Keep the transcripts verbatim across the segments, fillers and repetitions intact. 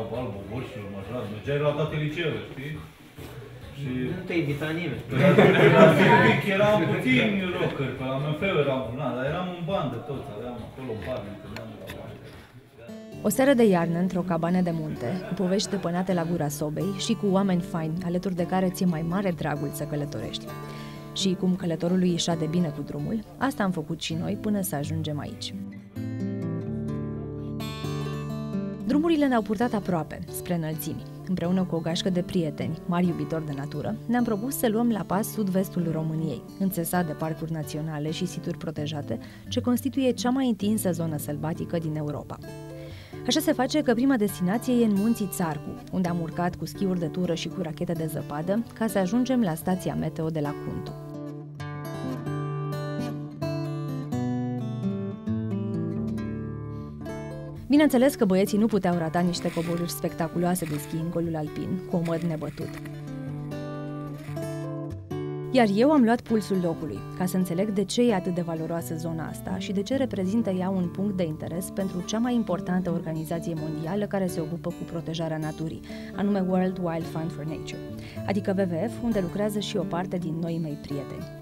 erau Balbu, Borșiu, Măjad, mergeai la toate liceele, știi? Și nu te invita nimeni. Erau puțini rockeri, pe la M F-ul eram un an, dar eram în bandă toți, aveam acolo în bandă, întâlneam de la bandă. O seară de iarnă, într-o cabană de munte, cu povești stăpânate la gura sobei și cu oameni faini, alături de care ți-e mai mare dragul să călătorești. Și cum călătorului ieșea de bine cu drumul, asta am făcut și noi până să ajungem aici. Drumurile ne-au purtat aproape, spre înălțimi. Împreună cu o gașcă de prieteni, mari iubitori de natură, ne-am propus să luăm la pas sud-vestul României, înțesat de parcuri naționale și situri protejate, ce constituie cea mai întinsă zonă sălbatică din Europa. Așa se face că prima destinație e în munții Țarcu, unde am urcat cu schiuri de tură și cu rachete de zăpadă ca să ajungem la stația meteo de la Cuntu. Bineînțeles că băieții nu puteau rata niște coboruri spectaculoase de schi în golul alpin, cu omăr nebătut. Iar eu am luat pulsul locului, ca să înțeleg de ce e atât de valoroasă zona asta și de ce reprezintă ea un punct de interes pentru cea mai importantă organizație mondială care se ocupă cu protejarea naturii, anume World Wild Fund for Nature, adică W W F, unde lucrează și o parte din noi mei prieteni.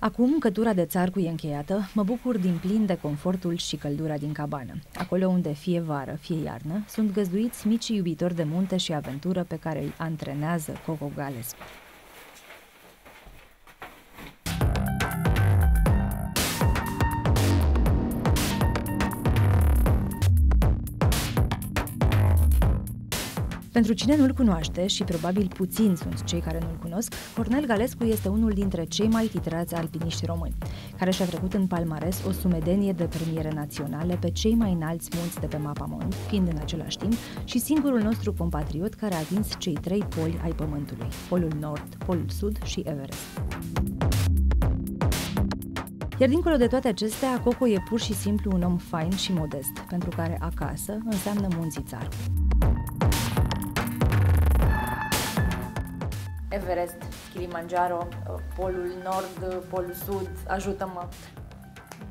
Acum că tura de Țarcu e încheiată, mă bucur din plin de confortul și căldura din cabană, acolo unde fie vară, fie iarnă, sunt găzduiți micii iubitori de munte și aventură pe care îi antrenează Coco Galescu. Pentru cine nu-l cunoaște, și probabil puțini sunt cei care nu-l cunosc, Cornel Galescu este unul dintre cei mai titrați alpiniști români, care și-a trecut în palmares o sumedenie de premiere naționale pe cei mai înalți munți de pe mapamond, fiind în același timp și singurul nostru compatriot care a atins cei trei poli ai Pământului, Polul Nord, Polul Sud și Everest. Iar dincolo de toate acestea, Coco e pur și simplu un om fain și modest, pentru care acasă înseamnă munții Țarcu. Everest, Kilimanjaro, Polul Nord, Polul Sud, ajută-mă!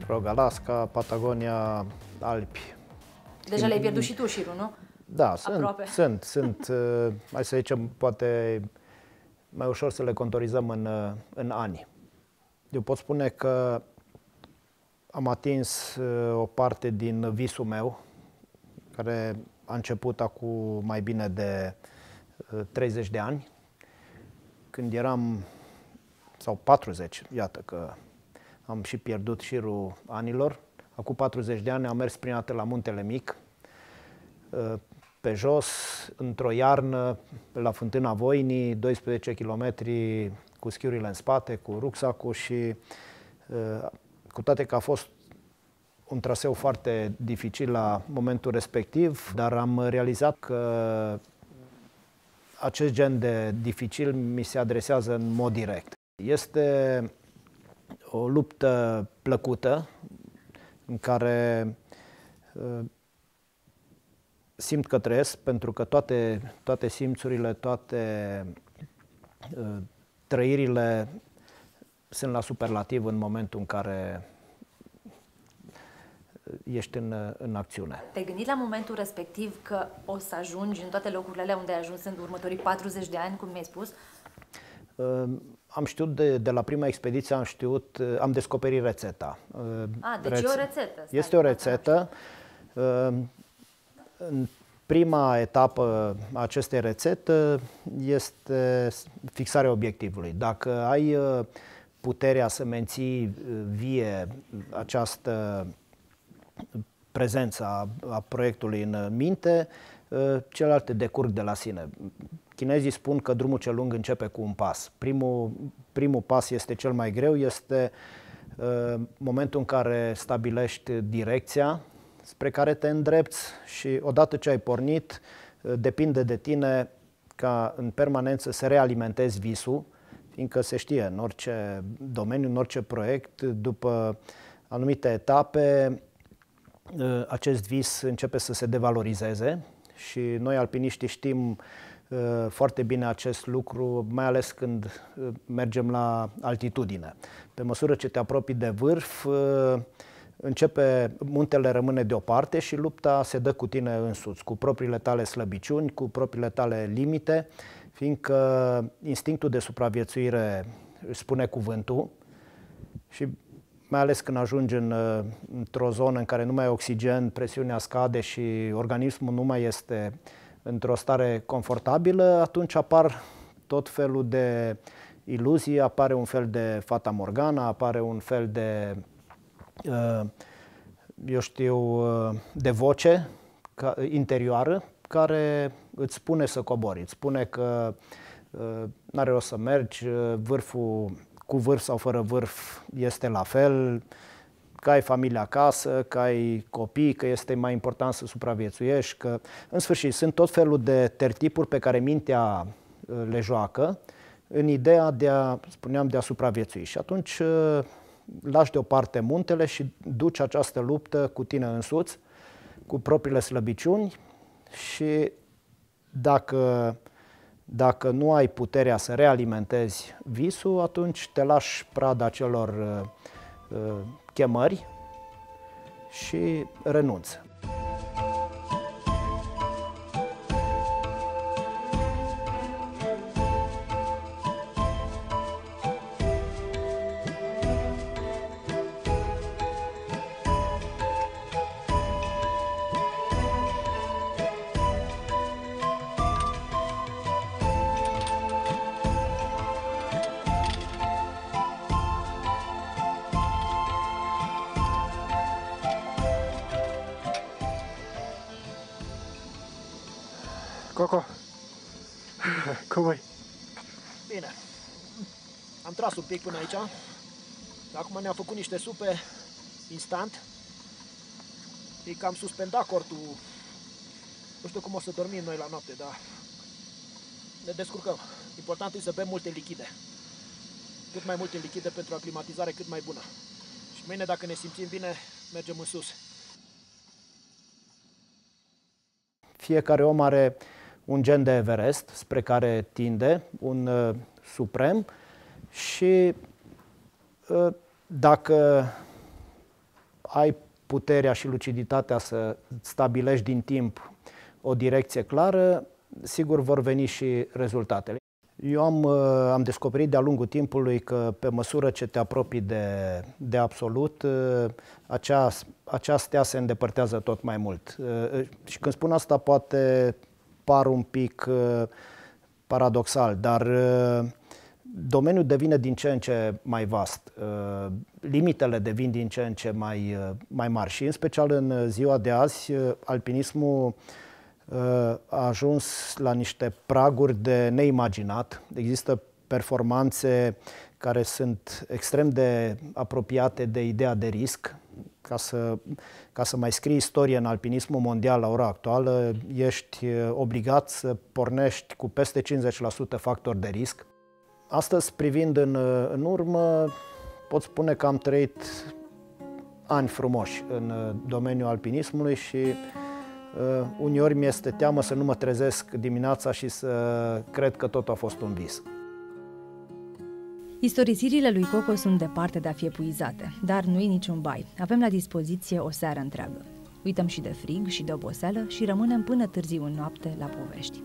Rog, Alaska, Patagonia, Alpi. Deja le-ai pierdut și tu șirul, nu? Da, aproape. sunt, sunt, sunt hai să zicem, poate mai ușor să le contorizăm în, în ani. Eu pot spune că am atins o parte din visul meu, care a început acum mai bine de treizeci de ani. Când eram, sau patruzeci, iată că am și pierdut șirul anilor, acum patruzeci de ani am mers prima dată la Muntele Mic, pe jos, într-o iarnă, la Fântâna Voinii, doisprezece kilometri cu schiurile în spate, cu rucsacul și cu toate că a fost un traseu foarte dificil la momentul respectiv, dar am realizat că acest gen de dificil mi se adresează în mod direct. Este o luptă plăcută în care uh, simt că trăiesc, pentru că toate, toate simțurile, toate uh, trăirile sunt la superlativ în momentul în care ești în, în acțiune. Te-ai gândit la momentul respectiv că o să ajungi în toate locurile alea unde ai ajuns în următorii patruzeci de ani, cum mi-ai spus? Uh, am știut de, de la prima expediție, am știut, uh, am descoperit rețeta. Uh, A, deci reț e o rețetă. Stai, este o rețetă. Uh, în prima etapă a acestei rețete este fixarea obiectivului. Dacă ai uh, puterea să menții uh, vie această prezența a proiectului în minte, celelalte decurg de la sine. Chinezii spun că drumul cel lung începe cu un pas. Primul, primul pas este cel mai greu, este uh, momentul în care stabilești direcția spre care te îndrepți și odată ce ai pornit, depinde de tine ca în permanență să realimentezi visul, fiindcă se știe în orice domeniu, în orice proiect, după anumite etape, acest vis începe să se devalorizeze și noi alpiniștii știm foarte bine acest lucru, mai ales când mergem la altitudine. Pe măsură ce te apropii de vârf, începe, muntele rămâne deoparte și lupta se dă cu tine însuți, cu propriile tale slăbiciuni, cu propriile tale limite, fiindcă instinctul de supraviețuire își spune cuvântul și mai ales când ajungi în, într-o zonă în care nu mai ai oxigen, presiunea scade și organismul nu mai este într-o stare confortabilă, atunci apar tot felul de iluzii, apare un fel de fata morgana, apare un fel de, eu știu, de voce interioară care îți spune să cobori, îți spune că n-are rost să mergi, vârful, cu vârf sau fără vârf este la fel, că ai familia acasă, că ai copii, că este mai important să supraviețuiești, că, în sfârșit, sunt tot felul de tertipuri pe care mintea le joacă în ideea de a, spuneam, de a supraviețui. Și atunci lași deoparte muntele și duci această luptă cu tine însuți, cu propriile slăbiciuni și dacă, dacă nu ai puterea să realimentezi visul, atunci te lași prada celor uh, chemări și renunți. Coco, cum e? Bine, am tras un pic până aici, acum ne-am făcut niște supe instant, e că am suspendat cortul, nu știu cum o să dormim noi la noapte, dar ne descurcăm. Important e să bem multe lichide, cât mai multe lichide pentru o aclimatizare cât mai bună. Și mâine, dacă ne simțim bine, mergem în sus. Fiecare om are un gen de Everest spre care tinde, un uh, suprem și uh, dacă ai puterea și luciditatea să stabilești din timp o direcție clară, sigur vor veni și rezultatele. Eu am, uh, am descoperit de-a lungul timpului că pe măsură ce te apropii de, de absolut, uh, acea, acea stea se îndepărtează tot mai mult. Uh, și când spun asta poate par un pic uh, paradoxal, dar uh, domeniul devine din ce în ce mai vast. Uh, limitele devin din ce în ce mai, uh, mai mari și în special în ziua de azi uh, alpinismul a ajuns la niște praguri de neimaginat. Există performanțe care sunt extrem de apropiate de ideea de risc. Ca să, ca să mai scrii istorie în alpinismul mondial la ora actuală, ești obligat să pornești cu peste cincizeci la sută factori de risc. Astăzi, privind în, în urmă, pot spune că am trăit ani frumoși în domeniul alpinismului și Uh, uneori mi-este teamă să nu mă trezesc dimineața și să cred că totul a fost un vis. Istorisirile lui Coco sunt departe de a fi epuizate, dar nu e niciun bai. Avem la dispoziție o seară întreagă. Uităm și de frig și de oboseală și rămânem până târziu în noapte la povești.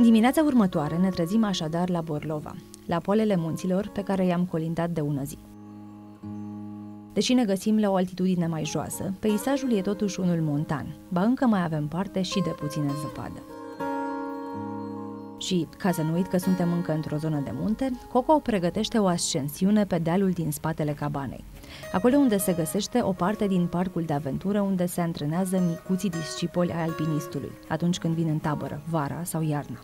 Dimineața următoare ne trezim așadar la Borlova, la poalele munților pe care i-am colindat de ună zi. Deși ne găsim la o altitudine mai joasă, peisajul e totuși unul montan, ba încă mai avem parte și de puțină zăpadă. Și, ca să nu uit că suntem încă într-o zonă de munte, Coco pregătește o ascensiune pe dealul din spatele cabanei, acolo unde se găsește o parte din parcul de aventură unde se antrenează micuții discipoli ai alpinistului, atunci când vin în tabără, vara sau iarna.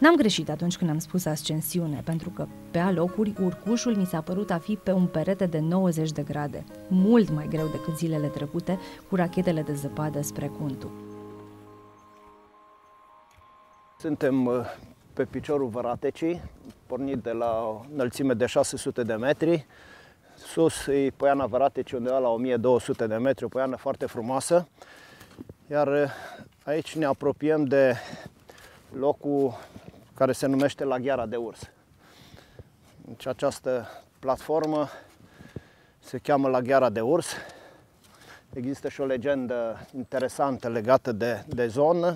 N-am greșit atunci când am spus ascensiune, pentru că pe alocuri urcușul mi s-a părut a fi pe un perete de nouăzeci de grade, mult mai greu decât zilele trecute cu rachetele de zăpadă spre Cuntu. Suntem pe piciorul Văratecii, pornit de la o înălțime de șase sute de metri. Sus e poiana Văratecii, undeva la o mie două sute de metri, o poiană foarte frumoasă. Iar aici ne apropiem de locul care se numește Lagheara de Urs. Deci această platformă se cheamă Lagheara de Urs. Există și o legendă interesantă legată de, de zonă,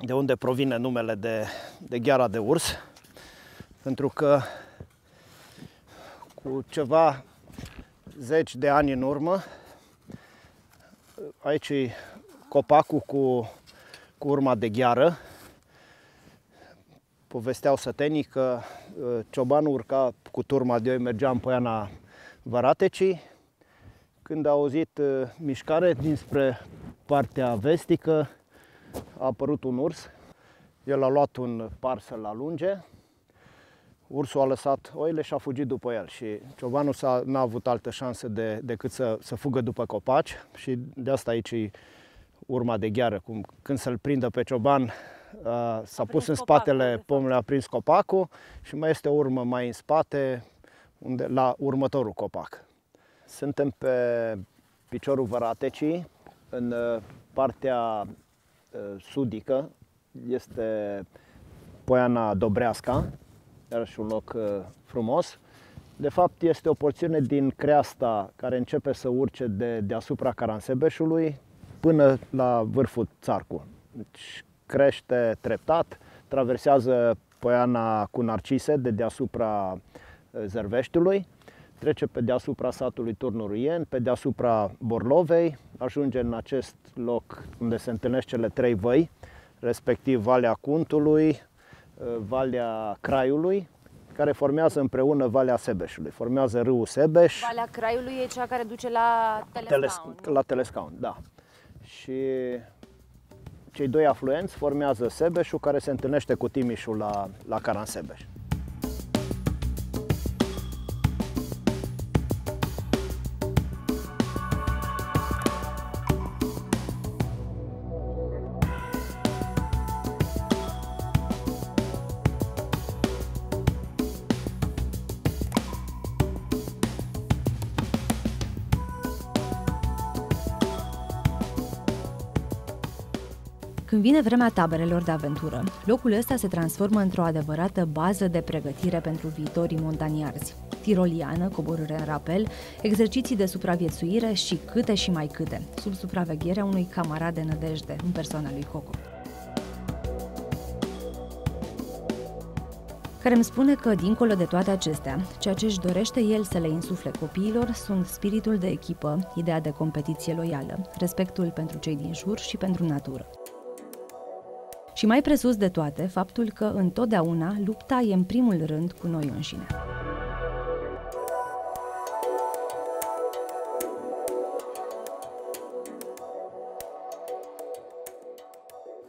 de unde provine numele de, de Gheara de Urs, pentru că cu ceva zeci de ani în urmă, aici e copacul cu, cu urma de gheară. Povesteau sătenii că ciobanul urca cu turma de oi, mergea în poiana Văratecii. Când a auzit mișcare dinspre partea vestică, a apărut un urs. El a luat un par să-l alunge. Ursul a lăsat oile și a fugit după el. Și ciobanul n-a avut altă șansă de, decât să, să fugă după copaci. Și de asta aici e urma de gheară. Cum, când să-l prindă pe cioban, s-a pus în spatele pomului, a prins copacul. Și mai este o urmă mai în spate, unde, la următorul copac. Suntem pe piciorul Văratecii, în partea sudică. Este poiana Dobreasca, iarăși un loc frumos. De fapt, este o porțiune din creasta care începe să urce de, deasupra Caransebeșului până la vârful Țarcu. Deci crește treptat, traversează poiana cu narcise de deasupra Zărveștiului, trece pe deasupra satului Turnuruien, pe deasupra Borlovei, ajunge în acest loc unde se întâlnesc cele trei văi, respectiv Valea Cuntului, Valea Craiului, care formează împreună Valea Sebeșului. Formează râul Sebeș. Valea Craiului e cea care duce la Telescaun. Teles la Telescaun, da. Și cei doi afluenți formează Sebeșul, care se întâlnește cu Timișul la, la Caransebeș. Când vine vremea taberelor de aventură, locul ăsta se transformă într-o adevărată bază de pregătire pentru viitorii montaniarzi. Tiroliană, coborâre în rapel, exerciții de supraviețuire și câte și mai câte, sub supravegherea unui camarad de nădejde, în persoana lui Coco, care îmi spune că, dincolo de toate acestea, ceea ce își dorește el să le insufle copiilor sunt spiritul de echipă, ideea de competiție loială, respectul pentru cei din jur și pentru natură. Și mai presus de toate, faptul că întotdeauna lupta e în primul rând cu noi înșine.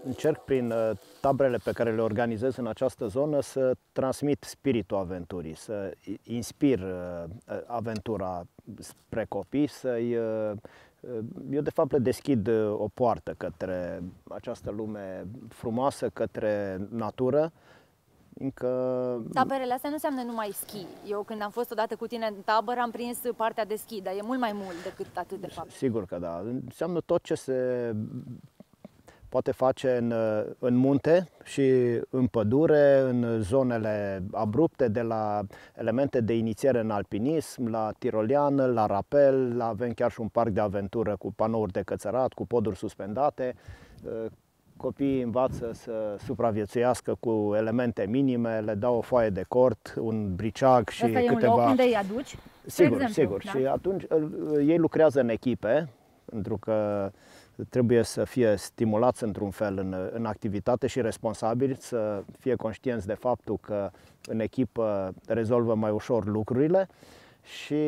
Încerc prin taberele pe care le organizez în această zonă să transmit spiritul aventurii, să inspir aventura spre copii, să-i... Eu, de fapt, le deschid o poartă către această lume frumoasă, către natură. Încă... Taberele astea nu înseamnă numai schi. Eu, când am fost odată cu tine în tabără, am prins partea de schi, dar e mult mai mult decât atât, de fapt. Sigur că da. Înseamnă tot ce se poate face în, în munte și în pădure, în zonele abrupte, de la elemente de inițiere în alpinism, la tiroliană, la rapel, la, avem chiar și un parc de aventură cu panouri de cățărat, cu poduri suspendate. Copiii învață să supraviețuiască cu elemente minime, le dau o foaie de cort, un briceag și asta câteva... e un loc unde îi aduci? Sigur, exemplu, sigur. Da? Și atunci ei lucrează în echipe, pentru că trebuie să fie stimulați într-un fel în, în activitate și responsabili, să fie conștienți de faptul că în echipă rezolvă mai ușor lucrurile și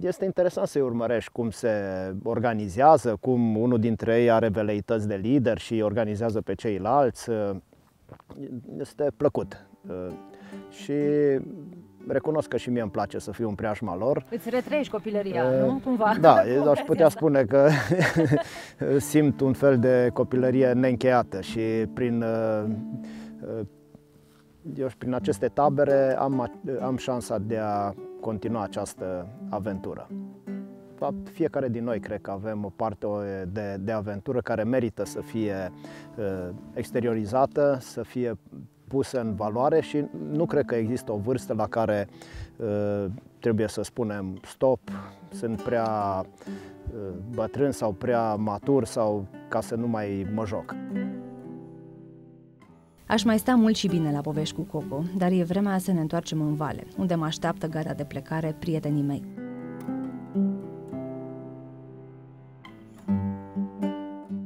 este interesant să-i urmărești cum se organizează, cum unul dintre ei are veleități de lider și organizează pe ceilalți. este plăcut. Și recunosc că și mie îmi place să fiu în preajma lor. Îți retrăiești copilăria, uh, nu? Cumva. Da, aș putea spune că simt un fel de copilărie neîncheiată și prin, eu, prin aceste tabere am, am șansa de a continua această aventură. Fiecare din noi cred că avem o parte de, de aventură care merită să fie exteriorizată, să fie pusă în valoare și nu cred că există o vârstă la care uh, trebuie să spunem stop, sunt prea uh, bătrân sau prea matur sau ca să nu mai mă joc. Aș mai sta mult și bine la povești cu Coco, dar e vremea să ne întoarcem în vale, unde mă așteaptă gata de plecare prietenii mei.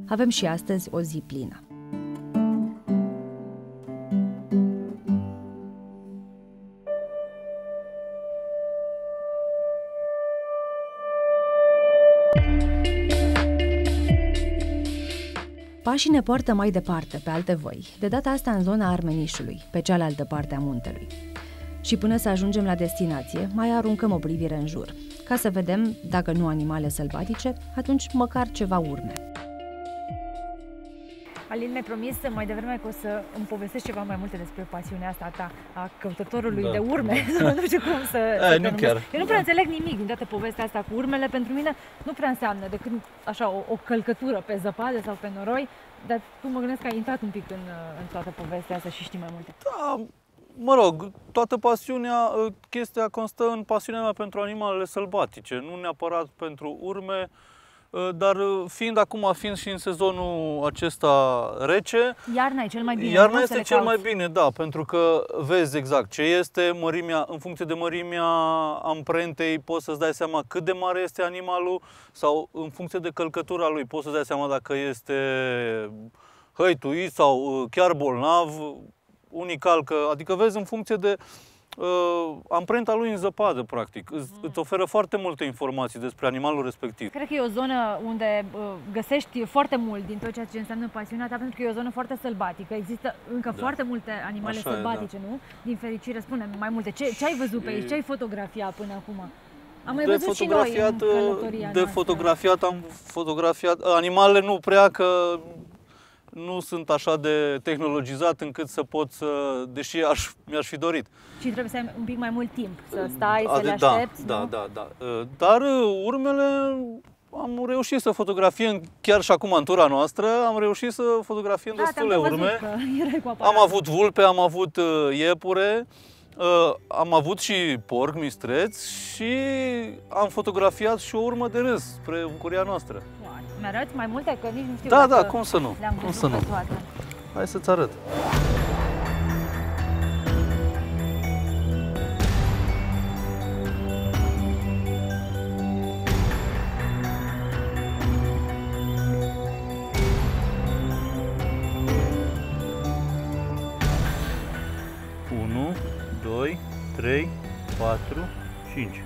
Avem și astăzi o zi plină. Pașii ne poartă mai departe, pe alte văi, de data asta în zona Armenișului, pe cealaltă parte a muntelui. Și până să ajungem la destinație, mai aruncăm o privire în jur, ca să vedem, dacă nu animale sălbatice, atunci măcar ceva urme. Alin mi-a promis mai devreme că o să îmi povestești ceva mai multe despre pasiunea asta ta a căutătorului da. de urme. Da. Nu știu cum să... Ai, nu chiar. Eu nu prea da. înțeleg nimic din toată povestea asta cu urmele. Pentru mine nu prea înseamnă decât așa, o, o călcătură pe zăpadă sau pe noroi, dar tu mă gândesc că ai intrat un pic în, în toată povestea asta și știi mai multe. Da, mă rog, toată pasiunea, chestia constă în pasiunea mea pentru animalele sălbatice, nu neapărat pentru urme. Dar fiind acum, fiind și în sezonul acesta rece, iarna e cel mai bine. Iarna este cel mai bine, da, pentru că vezi exact ce este, mărimea, în funcție de mărimea amprentei poți să-ți dai seama cât de mare este animalul sau în funcție de călcătura lui poți să-ți dai seama dacă este hăituit sau chiar bolnav, unii calcă, adică vezi în funcție de Uh, amprenta lui în zăpadă, practic. Mm. Îți oferă foarte multe informații despre animalul respectiv. Cred că e o zonă unde uh, găsești foarte mult din tot ceea ce înseamnă pasiunea ta, pentru că e o zonă foarte sălbatică. Există încă da. foarte multe animale Așa sălbatice, e, da. nu? Din fericire, spune mai multe. Ce, ce ai văzut pe aici? Ce ai fotografiat până acum? Am mai de văzut și noi în călătoria De noastră. fotografiat am fotografiat... Animalele nu prea că... nu sunt așa de tehnologizat încât să pot să, deși mi-aș fi dorit. Și trebuie să ai un pic mai mult timp, să stai, Adi, să le aștepți, da, nu? da, da, da. Dar urmele am reușit să fotografiem, chiar și acum în tura noastră, am reușit să fotografiem da, destule urme. Am avut vulpe, am avut iepure, am avut și porc, mistreți și am fotografiat și o urmă de râs spre bucuria noastră. Mi-arăți mai multe? Că nici nu știu. Da, da, cum să nu, cum să nu. Hai să-ți arăt. unu, doi, trei, patru, cinci.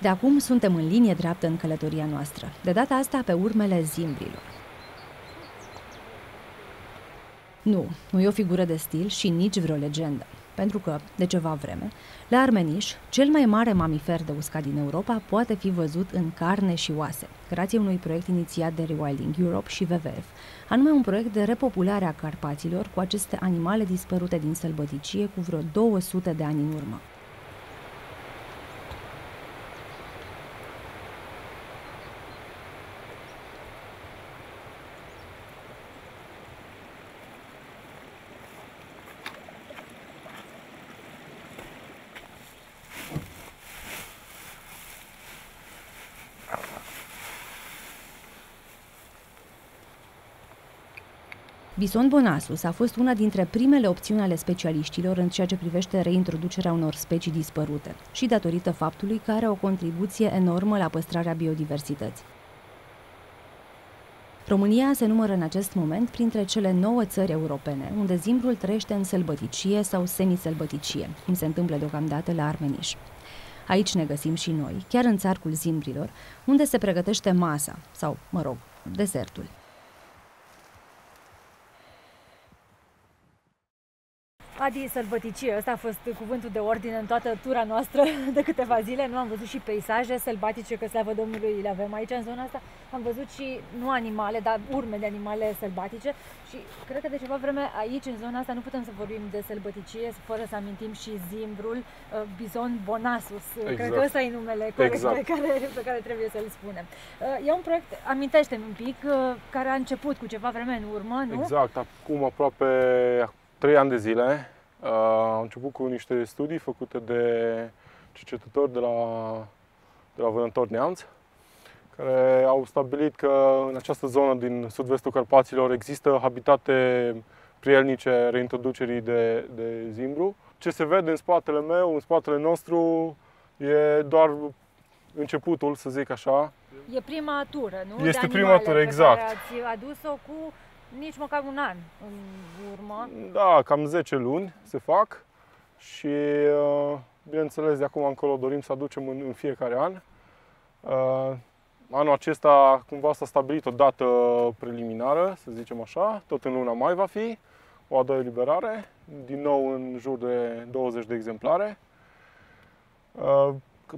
De acum suntem în linie dreaptă în călătoria noastră, de data asta pe urmele zimbrilor. Nu, nu e o figură de stil și nici vreo legendă, pentru că, de ceva vreme, la Armeniș, cel mai mare mamifer de uscat din Europa poate fi văzut în carne și oase, grație unui proiect inițiat de Rewilding Europe și V V F, anume un proiect de repopulare a Carpaților cu aceste animale dispărute din sălbăticie cu vreo două sute de ani în urmă. Bison Bonasus a fost una dintre primele opțiuni ale specialiștilor în ceea ce privește reintroducerea unor specii dispărute și datorită faptului că are o contribuție enormă la păstrarea biodiversității. România se numără în acest moment printre cele nouă țări europene, unde zimbrul trăiește în sălbăticie sau semisălbăticie, cum se întâmplă deocamdată la Armeniș. Aici ne găsim și noi, chiar în Țarcul Zimbrilor, unde se pregătește masa, sau, mă rog, desertul. Adi, sălbăticie, ăsta a fost cuvântul de ordine în toată tura noastră de câteva zile. Nu am văzut și peisaje sălbatice, că slavă Domnului le avem aici în zona asta. Am văzut și, nu animale, dar urme de animale sălbatice și cred că de ceva vreme aici, în zona asta, nu putem să vorbim de sălbăticie fără să amintim și zimbrul uh, Bison Bonasus. Exact. Cred că ăsta e numele corect exact. pe, care, pe care trebuie să-l spunem. Uh, e un proiect, amintește-mi un pic, uh, care a început cu ceva vreme în urmă, nu? Exact, acum aproape... Trei ani de zile. Uh, am început cu niște studii făcute de cercetători de la, de la Vânător Neamț, care au stabilit că în această zonă din sud-vestul Carpaților există habitate prielnice reintroducerii de, de zimbru. Ce se vede în spatele meu, în spatele nostru, e doar începutul, să zic așa. E prima tură, nu? Este prima tură, exact. Ați adus-o cu... Nici măcar un an în urmă. Da, cam zece luni se fac și, bineînțeles, de acum încolo dorim să aducem în, în fiecare an. Anul acesta cumva s-a stabilit o dată preliminară, să zicem așa, tot în luna mai va fi o a doua eliberare, din nou în jur de douăzeci de exemplare.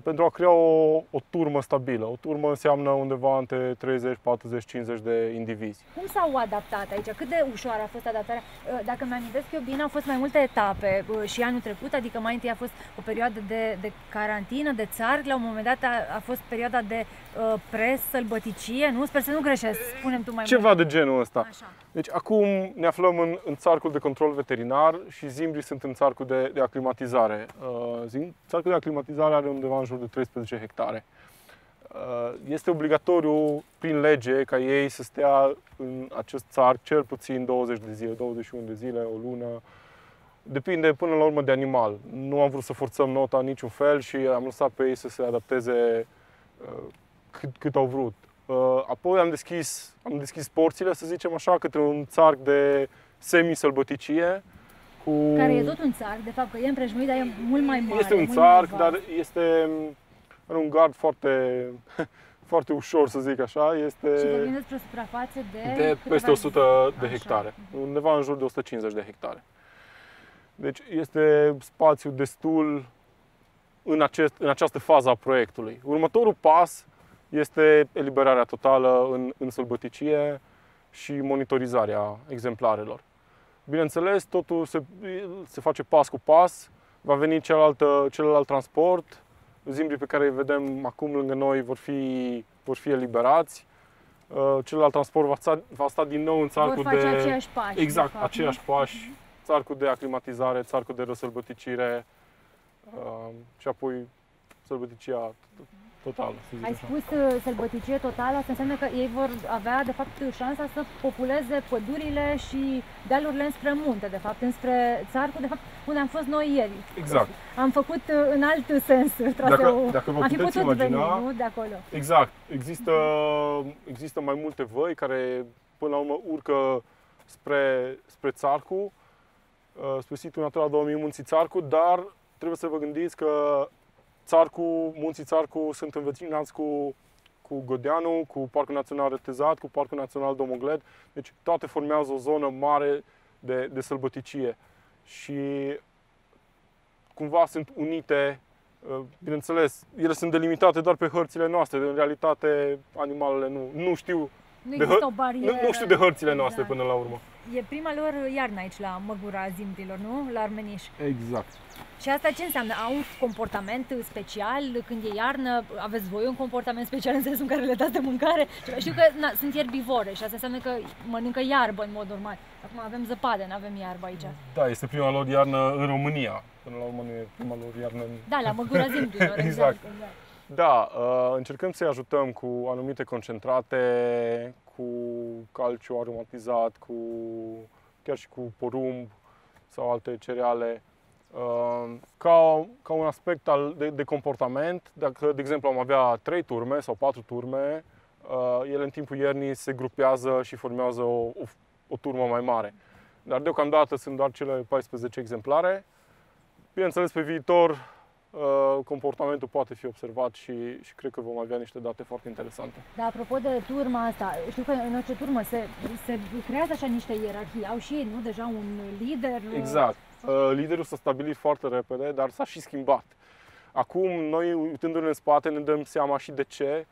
Pentru a crea o, o turmă stabilă. O turmă înseamnă undeva între treizeci, patruzeci, cincizeci de indivizi. Cum s-au adaptat aici? Cât de ușoară a fost adaptarea? Dacă îmi amintesc eu bine, au fost mai multe etape și anul trecut, adică mai întâi a fost o perioadă de, de carantină, de țarc, la un moment dat a, a fost perioada de uh, pres-sălbăticie, nu? Sper să nu greșesc, spune-mi tu mai mult. Ceva de genul ăsta. Așa. Deci acum ne aflăm în, în țarcul de control veterinar și zimbrii sunt în țarcul de, de aclimatizare. Uh, țarcul de aclimatizare are undeva în jur de treisprezece hectare. Este obligatoriu, prin lege, ca ei să stea în acest țarc cel puțin douăzeci de zile, douăzeci și unu de zile, o lună. Depinde până la urmă de animal. Nu am vrut să forțăm nota în niciun fel și am lăsat pe ei să se adapteze cât, cât au vrut. Apoi am deschis, am deschis porțile, să zicem așa, către un țarc de semi-sălbăticie. Cu... Care e tot un țarc, de fapt, că e împrejmuit, dar e mult mai mare. Este un țarc, dar este are un gard foarte, foarte ușor, să zic așa. Este... Și vorbim despre o suprafață de... de peste o sută de hectare, așa. Undeva în jur de o sută cincizeci de hectare. Deci este spațiu destul în, acest, în această fază a proiectului. Următorul pas este eliberarea totală în, în sălbăticie și monitorizarea exemplarelor. Bineînțeles, totul se, se face pas cu pas, va veni cealaltă, celălalt transport, zimbrii pe care îi vedem acum lângă noi vor fi, vor fi eliberați, uh, celălalt transport va sta, va sta din nou în țarcul de... Vor face aceiași pași. Exact, aceiași pași, țarcul de aclimatizare, țarcul de răsălbăticire uh, și apoi sălbăticia totală. Ai spus sălbăticie totală, asta înseamnă că ei vor avea, de fapt, șansa să populeze pădurile și dealurile înspre munte, de fapt, înspre țarcul, de fapt, unde am fost noi ieri. Exact. Am făcut în alt sens traseul. Dacă vă puteți imagina, nu? De acolo. Exact. Există, există mai multe văi care, până la urmă, urcă spre, spre țarcul, spre situl Natura două mii Munții Țarcu, dar trebuie să vă gândiți că Țarcu, munții Țarcu sunt învecinați cu, cu Godeanu, cu Parcul Național Retezat, cu Parcul Național Domogled. Deci toate formează o zonă mare de, de sălbăticie și cumva sunt unite, bineînțeles, ele sunt delimitate doar pe hărțile noastre, în realitate animalele nu, nu știu Nu există o barieră. Nu, nu știu de hărțile noastre exact. Până la urmă. E prima lor iarnă aici la Măgura Zimbrilor, nu? La Armeniș. Exact. Și asta ce înseamnă? Au un comportament special când e iarnă? Aveți voi un comportament special în sensul în care le dați de mâncare? Știu că na, sunt ierbivore și asta înseamnă că mănâncă iarbă în mod normal. Acum avem zăpadă, nu avem iarbă aici. Da, este prima lor iarnă în România. Până la urmă nu e prima lor iarnă în... Da, la Măgura Zimbrilor. Exact. exact, exact. Da, încercăm să-i ajutăm cu anumite concentrate, cu calciu aromatizat, cu, chiar și cu porumb sau alte cereale, ca, ca un aspect de, de comportament. Dacă, de exemplu, am avea trei turme sau patru turme, ele în timpul iernii se grupează și formează o, o, o turmă mai mare. Dar deocamdată sunt doar cele paisprezece exemplare. Bineînțeles, pe viitor comportamentul poate fi observat și, și cred că vom avea niște date foarte interesante. Dar apropo de turma asta, știu că în orice turmă se, se creează așa niște ierarhii, au și ei, nu, deja un lider? Exact. Liderul s-a stabilit foarte repede, dar s-a și schimbat. Acum, noi, uitându-ne în spate, ne dăm seama și de ce,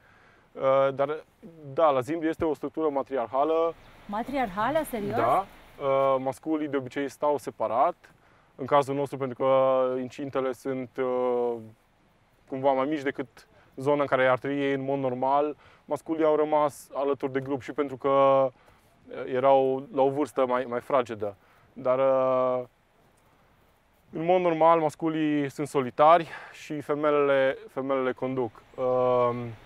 dar da, la Zimbri este o structură matriarhală. Matriarhală? Serios? Da. Masculii de obicei stau separat. În cazul nostru, pentru că incintele sunt uh, cumva mai mici decât zona în care ar trebui ei în mod normal, masculii au rămas alături de grup și pentru că erau la o vârstă mai, mai fragedă. Dar uh, în mod normal, masculii sunt solitari și femelele, femelele conduc. Uh,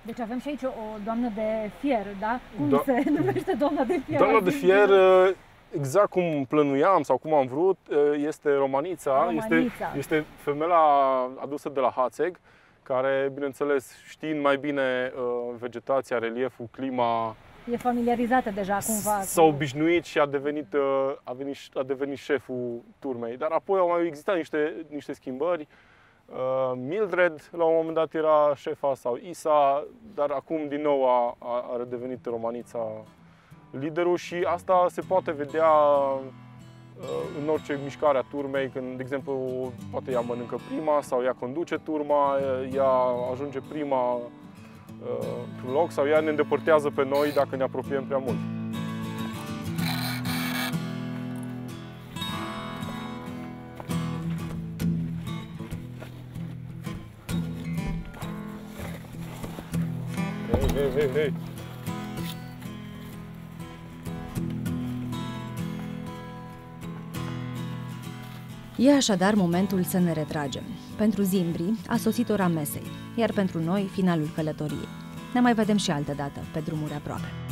deci avem și aici o doamnă de fier, da? Cum do se numește doamna de fier? Doamna de fier... Uh, Exact cum plănuiam sau cum am vrut, este Romanița, Romanița. Este, este femela adusă de la Hațeg, care, bineînțeles, știind mai bine vegetația, relieful, clima... E familiarizată deja cumva. S-a obișnuit și a devenit, a, venit, a devenit șeful turmei. Dar apoi au mai existat niște, niște schimbări. Mildred, la un moment dat, era șefa sau Isa, dar acum, din nou, a, a redevenit Romanița liderul și asta se poate vedea în orice mișcare a turmei, când, de exemplu, poate ea mănâncă prima sau ea conduce turma, ea ajunge prima într-un loc sau ea ne îndepărtează pe noi dacă ne apropiem prea mult. Hei, hei, hei, hei! E așadar momentul să ne retragem. Pentru Zimbri a sosit ora mesei, iar pentru noi finalul călătoriei. Ne mai vedem și altă dată, pe drumuri aproape.